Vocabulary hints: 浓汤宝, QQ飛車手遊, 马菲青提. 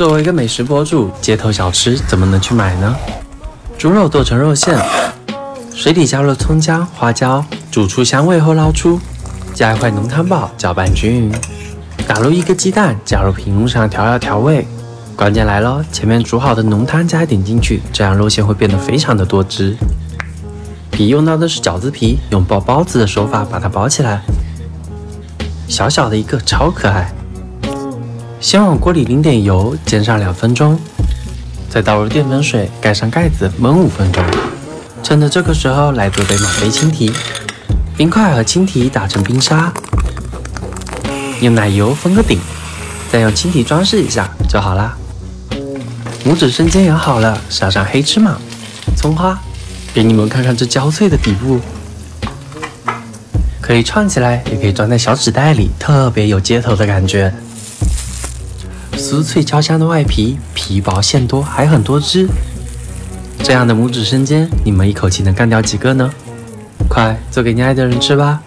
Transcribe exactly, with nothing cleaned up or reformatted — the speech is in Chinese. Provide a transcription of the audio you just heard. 作为一个美食博主，街头小吃怎么能去买呢？猪肉剁成肉馅，水里加入葱姜、花椒，煮出香味后捞出，加一块浓汤宝，搅拌均匀，打入一个鸡蛋，加入屏幕上调料调味。关键来了，前面煮好的浓汤加一点进去，这样肉馅会变得非常的多汁。皮用到的是饺子皮，用包包子的手法把它包起来，小小的一个，超可爱。 先往锅里淋点油，煎上两分钟，再倒入淀粉水，盖上盖子焖五分钟。趁着这个时候来做杯马菲青提，冰块和青提打成冰沙，用奶油封个顶，再用青提装饰一下就好啦。拇指生煎也好了，撒上黑芝麻、葱花，给你们看看这焦脆的底部。可以串起来，也可以装在小纸袋里，特别有街头的感觉。 酥脆焦香的外皮，皮薄馅多，还很多汁。这样的拇指生煎，你们一口气能干掉几个呢？快做给你爱的人吃吧！